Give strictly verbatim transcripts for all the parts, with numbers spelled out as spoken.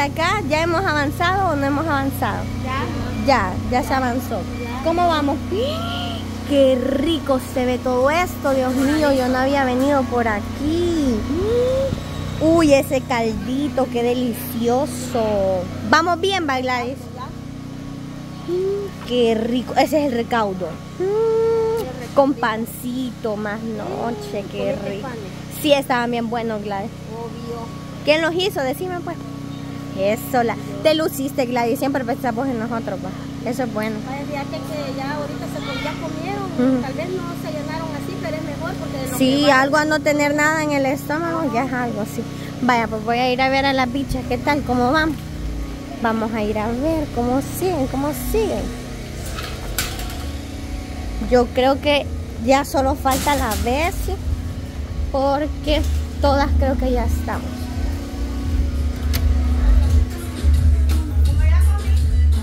acá, ¿ya hemos avanzado o no hemos avanzado? Ya. Ya, ya, ya se avanzó. Ya. ¿Cómo vamos? ¡Qué rico se ve todo esto! Dios mío, yo no había venido por aquí. Uy, ese caldito, qué delicioso. ¿Vamos bien, Gladys? Qué rico, ese es el recaudo. Con pancito, más noche, qué rico. Sí, estaban bien buenos, Gladys. ¿Quién los hizo? Decime, pues. Eso, la... te luciste, Gladys, siempre pensamos en nosotros, pues. Eso es bueno. Fíjate que ya ahorita se ya comieron, uh-huh. Tal vez no se llenaron así, pero es mejor porque... Sí, que algo a no tener nada en el estómago, no. Ya es algo, sí. Vaya, pues voy a ir a ver a las bichas, ¿qué tal? ¿Cómo van? Vamos a ir a ver cómo siguen, cómo siguen. Yo creo que ya solo falta la Bessy, porque todas creo que ya estamos.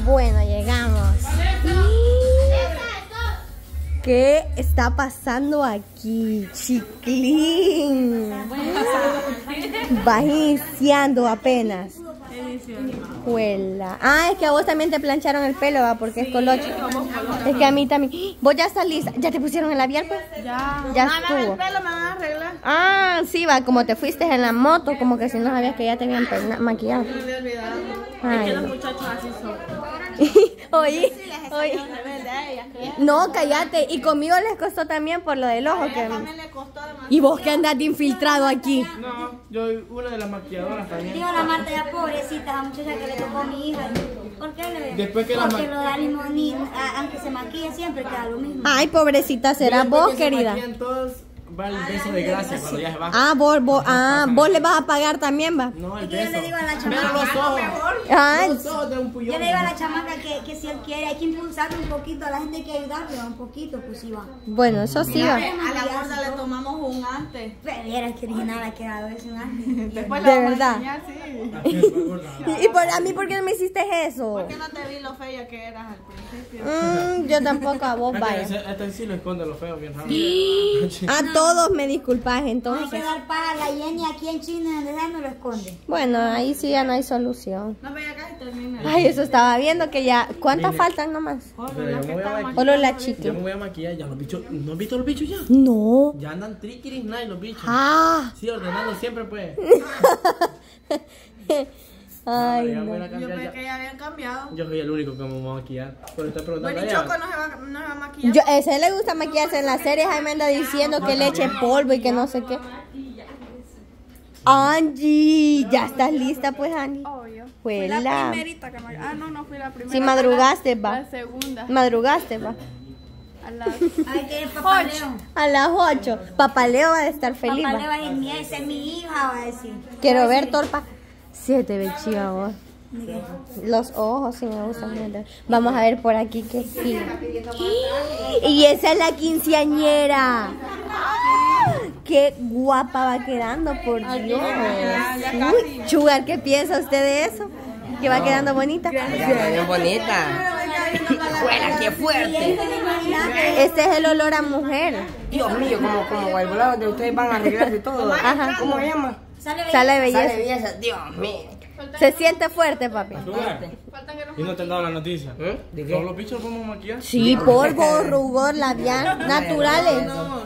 Bueno, llegamos. ¿Y qué está pasando aquí, chiquilín? Vas iniciando apenas. Juela. Ah, es que a vos también te plancharon el pelo, ¿va? Porque sí, es colocho. Es que a mí también. ¿Vos ya estás lista? ¿Ya te pusieron el labial, pues? Ya. Ya estuvo. El pelo me van a arreglar. Ah, sí, va. Como te fuiste en la moto, como que si no sabías que ya te habían maquillado. Me había olvidado. Es que los muchachos así son. Oí, oí. No, cállate. Y conmigo les costó también por lo del ojo. A que... también le costó. ¿Y vos que andas de infiltrado aquí? No, yo una de las maquilladoras también. Digo, la Marta ya pobrecita, la muchacha que le tocó a mi hija. ¿Por qué le Después que Porque la lo da ni, a, aunque se maquilla siempre queda lo mismo. Ay, pobrecita, será vos, que querida. Se todos, va el beso de gracia cuando ya se va. Ah, vos, vos, ah, vos le vas a pagar también, va. No, el beso. Yo le digo a la chamaca, los ojos. Ay, los ojos de un puñón. Yo le digo a la chamaca que, que si él quiere, hay que impulsarle un poquito, a la gente hay que ayudarle un poquito, pues sí va. Bueno, eso sí va. A la gorda le tomamos un antes. Pero era que original ha quedado ese un antes. Después la vamos a enseñar, sí. ¿Y por, a mí por qué no me hiciste eso? ¿Por qué no te vi lo fea que eras al principio? Mm, yo tampoco a vos, vaya. Este sí lo esconde lo feo, bien raro. Ah, todos me disculpas, entonces. Hay que dar para la Jenny aquí en China, donde sea, me lo esconde. Bueno, ahí sí ya no hay solución. No, pero acá se termina. Ay, eso estaba viendo que ya. ¿Cuántas Mire. faltan nomás? Solo la chica. Yo me voy a maquillar ya. Los bichos. ¿No has visto los bichos ya? No. Ya andan triquiris night los bichos. Ah. Sí, ordenando siempre, pues. Ay, no, no. Yo pensé que ya habían cambiado. Yo soy el único que me va a maquillar. Pero está preguntando. Bueno, y Choco no se va, no se va a maquillar. Yo, a ese le gusta maquillarse en la serie. Jaime anda diciendo que le eche polvo y que no sé qué. Angie, ¿ya estás lista, pues, Angie? Obvio. Fue la primerita que me... Ah, no, no fui la primera. Sí, madrugaste, va. La segunda. Madrugaste, va. A las ocho. A las ocho. Papaleo va a estar feliz. Papaleo va a decir, esa es mi hija, va a decir. Quiero ver, torpa. Sí, te ve chiva vos. Los ojos sí me gustan. Vamos a ver por aquí que sí. Y esa es la quinceañera. Qué guapa va quedando, por Dios. Uy, Sugar, ¿qué piensa usted de eso? Que va quedando bonita. Bonita. Fuera, qué fuerte. Este es el olor a mujer. Dios mío, como como el volado de ustedes van a arreglarse todo. Ajá. ¿Cómo se llama? Sale belleza. Sale belleza. Sale belleza. Dios mío. Se siente fuerte, papi. ¿Y no te han dado la noticia? ¿Eh? ¿De qué? ¿Todos los bichos vamos a maquillar? Sí, polvo, rubor, labial, naturales. No, no, no.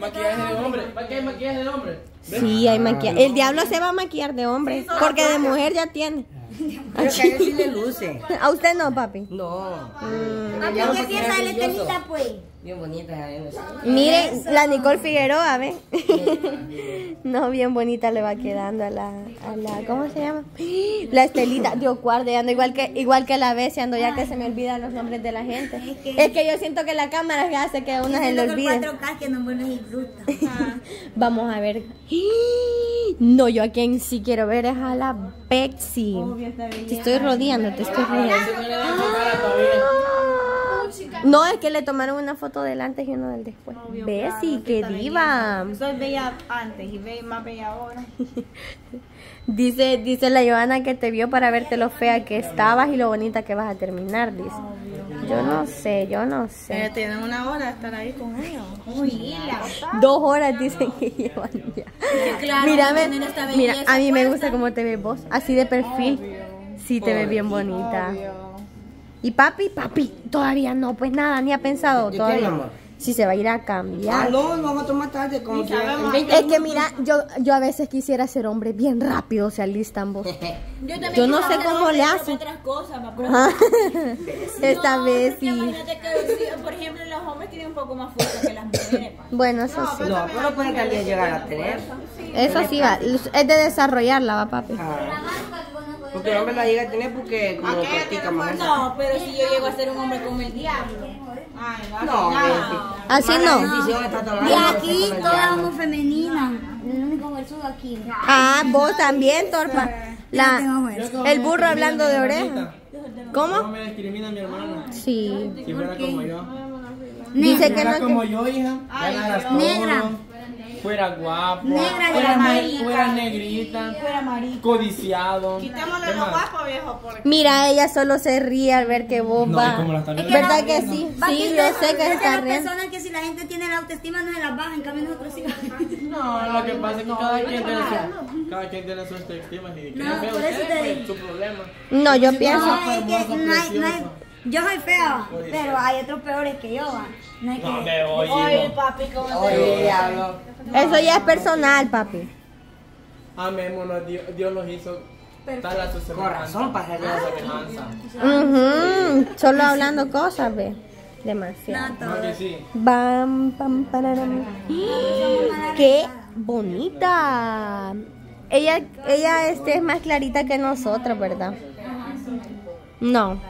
Maquillaje de hombre. ¿Para qué hay maquillaje de hombre? ¿Ves? Sí, hay maquillaje. El diablo se va a maquillar de hombre, porque de mujer ya tiene. Pero que a él sí le luce. ¿A usted no, papi? No. Papi, ¿qué piensa de la Estelita, pues? Bien bonita. Miren, la Nicole Figueroa, ¿ves? No, bien bonita le va quedando a la, a la ¿cómo se llama? La Estelita. Dios guarde, ando igual que, igual que la Bessy, ando ya que se me olvidan los nombres de la gente. Es que, es que yo siento que la cámara ya hace que una se le olvide. cuatro K que no me los disfruta. Vamos a ver. No, yo a quien sí quiero ver es a la Bessy. Te estoy rodeando, te estoy rodeando. No, es que le tomaron una foto del antes y una del después. Obvio, Bessy, claro, qué diva. Yo soy bella antes y más bella ahora. dice, dice la Johanna que te vio para verte lo fea que estabas y lo bonita que vas a terminar, dice. Obvio. Yo no sé, yo no sé. Pero tienen una hora de estar ahí con ellos. Uy, la Dos horas dicen que llevan ya. Claro, mira, no mira, a mí me gusta cómo te ves vos, así de perfil. Obvio. Sí, te ves bien bonita. Y papi, papi, todavía no, pues nada, ni ha pensado todavía. Si se va a ir a cambiar. Ah, no, vamos a tomar tarde. Como que es que mira, yo, yo a veces quisiera ser hombre bien rápido, se alistan vos. Yo, yo no sé cómo le hacen. Esta vez sí. Imagínate que, por ejemplo, los hombres tienen un poco más fuerza que las mujeres. Bueno, eso sí. No, pero pueden también llegar a tener. Eso sí va, es de desarrollarla, va, papi. Porque el hombre la llega a tener porque como practica más. No, pero si yo llego a ser un hombre como el diablo. Ay, no, no, así no. Y aquí todas somos femeninas. El único hueso aquí. Ah, vos también, torpa. La, el burro hablando de oreja. ¿Cómo? No me discrimina mi hermana. Sí. Si fuera como yo. Dice que no. Como yo, hija. Negra. Fuera guapo. Negra, fuera marita. Fuera negrita. Fuera marita. Codiciado. Quitémosle lo guapo, viejo. Porque... Mira, ella solo se ríe al ver que vos no, vas. ¿Verdad que sí? Sí, yo sé que está riendo. Hay personas que si la gente tiene la autoestima no se las baja, en cambio nosotros sí las bajamos. No, lo que pasa es que cada quien tiene su, cada quien tiene su autoestima. No, por eso te digo. Su problema. No, yo pienso. Yo soy feo, pero hay otros peores que yo. No hay que... No me oí, oye, papi, ¿cómo te digo? Eso ya es personal, papi. Amémonos, Dios, Dios los hizo tal a su semejanza. Corazón para hacerle semejanza. Solo hablando cosas, ve. Demasiado. Bam, pam, pararam. ¡Qué bonita! Ella, ella este, es más clarita que nosotros, ¿verdad? No.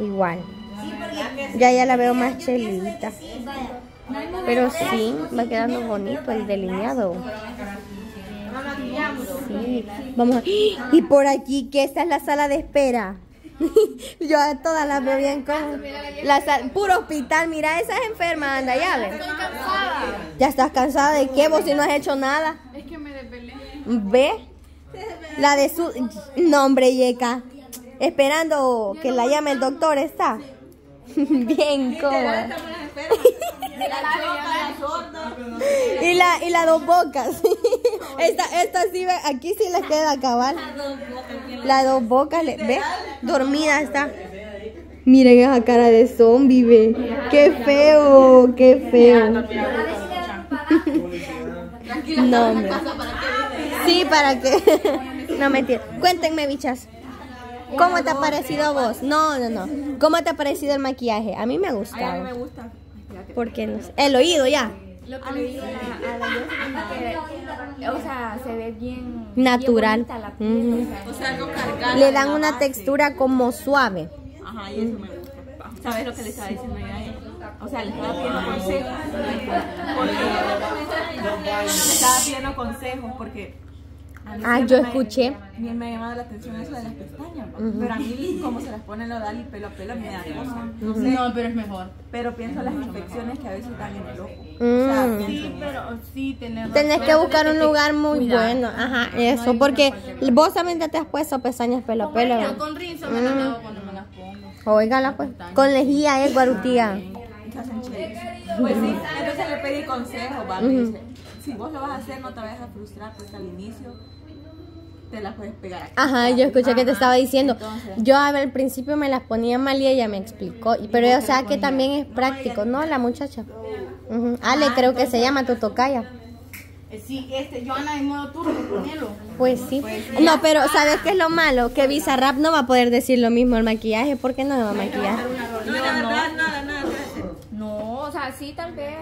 Igual. Ya ya la veo más chelita. Pero sí, va quedando bonito el delineado. Sí. Vamos a... Y por aquí, que esta es la sala de espera. Yo a todas las veo bien con... La sal... Puro hospital, mira, esa es enferma, anda, ya ves. ¿Ya estás cansada de qué? ¿Vos si no has hecho nada? Es que me desvelé. ¿Ve? La de su... No, hombre, yeca. Esperando que la llame el doctor, está. Bien cómoda. Y la, y la dos bocas. Esta, esta sí, aquí sí les queda cabal. La dos bocas, ¿ves? Dormida está. Miren esa cara de zombie, ve. Qué feo, qué feo. No, hombre. Sí, ¿para qué? No, mentira. Cuéntenme, bichas. ¿Cómo te ha parecido a vos? No, no, no. ¿Cómo te ha parecido el maquillaje? A mí me ha gustado. A mí me gusta. ¿Por qué no? El oído ya. A mí, o sea, se ve bien natural. O sea, con cargada. Le dan una textura como suave. Ajá, y eso me gusta. ¿Sabes lo que le estaba diciendo ya? O sea, le estaba pidiendo consejos. Le estaba pidiendo consejos porque... Ah, yo escuché. Me, me ha llamado la atención eso de las pestañas, uh -huh. pero a mí como se las pone Lodal y pelo a pelo me da cosa. Uh -huh. No, pero es mejor. Pero pienso las infecciones que a veces dan en el ojo. Mm. O sea, sí, pero sí tenemos. Tenés que buscar un lugar muy cuidado. Bueno. Ajá, eso, porque vos solamente te has puesto pestañas pelo a pelo. Yo con rinzo me las hago cuando me las pongo. Oígala pues. Con lejía es guarutía. Pues sí, entonces le pedí consejo, papi. Uh -huh. Si vos lo vas a hacer, no te vayas a frustrar, porque al inicio te las puedes pegar aquí. Ajá, yo escuché ajá, que te estaba diciendo. Entonces, yo a ver, al principio me las ponía mal y ella me explicó. Y, pero o sea que también es práctico, ¿no? La muchacha. Uh -huh. Ale, ah, creo entonces, que se llama tu tocaya. Sí, este, yo ando en modo turno, ponelo. Pues sí. No, pero ¿sabes qué es lo malo? Que Bizarrap no va a poder decir lo mismo el maquillaje, porque no me va a maquillar. No, la verdad, nada, nada. No, o sea, sí, tal vez.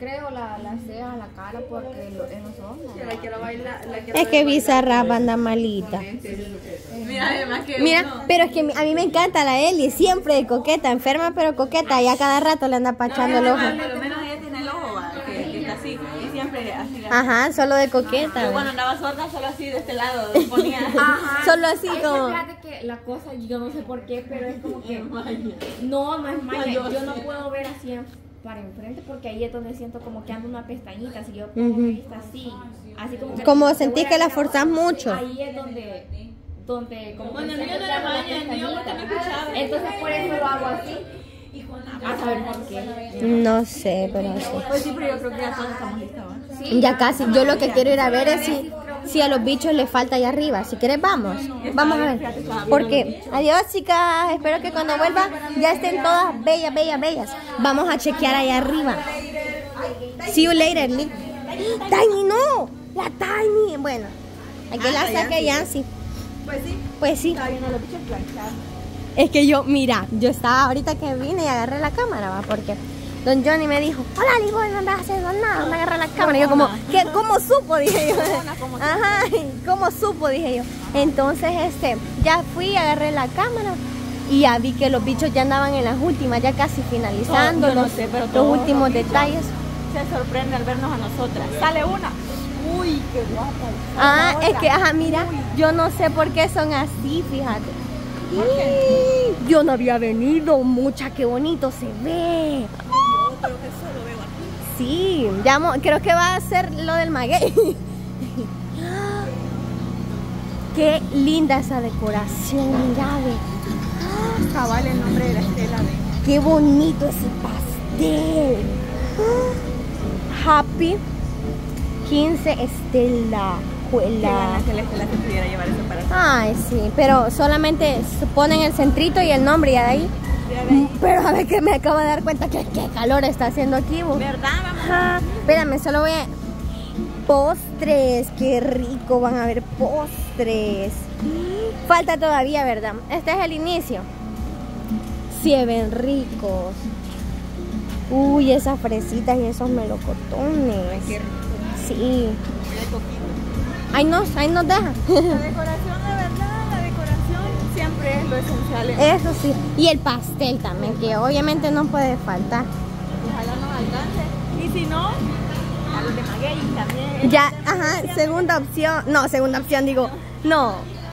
Creo la, la ceja, la cara, porque lo, es nosotros. La quiero bailar, la quiero. Es que Bizarrap anda malita. Mira, además que mira uno... pero es que a mí me encanta la Eli, siempre de coqueta, enferma pero coqueta, y a cada rato le anda pachando no, el ojo. Por lo menos ella tiene el ojo, que, que está así, y siempre así. Ajá, solo de coqueta. Yo cuando andaba sorda, solo así de este lado, ponía. Ajá. Solo así como... La cosa, yo no sé por qué, pero es como que... No, no es magia, yo no puedo ver así para enfrente porque ahí es donde siento como que ando una pestañita, si yo pongo uh-huh. vista así, así como que como sentís que la forzás mucho. Ahí es donde donde como bueno, que no la maña, no me entonces por eso lo hago así. A saber por qué. No sé, pero sí. Pues sí, pero yo creo que ya todos estamos listos. Ya casi, yo lo que quiero ir a ver es si si a los bichos les falta allá arriba. Si quieres vamos, vamos a ver. Porque, adiós chicas, espero que cuando vuelva ya estén todas bellas, bellas, bellas. Vamos a chequear allá arriba. See you later, Nick. Tiny no, la Tiny. Bueno, aquí ah, la saqué Yancy. Pues sí. Pues sí. Es que yo, mira, yo estaba ahorita que vine y agarré la cámara, va, porque don Johnny me dijo, hola, digo, no andas haciendo nada, me agarré la cámara. Y yo como, ¿qué, ¿cómo supo? Dije yo. Ajá, ¿cómo supo? Dije yo. Entonces, este, ya fui, agarré la cámara y ya vi que los bichos ya andaban en las últimas, ya casi finalizando, oh, no los, sé, pero los últimos los detalles. Se sorprende al vernos a nosotras. Sale una. Uy, qué guapa. Ah, es que, ajá, mira, uy, yo no sé por qué son así, fíjate. Okay. Yo no había venido, mucha, qué bonito se ve. Yo creo que solo veo aquí. Sí, ya, creo que va a ser lo del maguey. Qué linda esa decoración, mira, ve. Cabal el nombre de la estela, ve. Qué bonito ese pastel. Happy quince Estela. La... que la Estela se pudiera llevar eso para acá. Ay, sí, pero solamente ponen el centrito y el nombre y de ahí. Pero a ver, que me acabo de dar cuenta que qué calor está haciendo aquí, vos. ¿Verdad, mamá? Ajá. Espérame, solo voy a... Postres, qué rico, van a haber postres. Falta todavía, ¿verdad? Este es el inicio. Sí, ven ricos. Uy, esas fresitas y esos melocotones. Qué rico. Sí. Ahí nos, ahí nos deja. La decoración, la verdad, la decoración siempre es lo esencial. Eso sí, y el pastel también, que obviamente no puede faltar. Ojalá nos alcance. Y si no, a los de maguey también. Ya, ajá, segunda opción, no, segunda opción digo, no.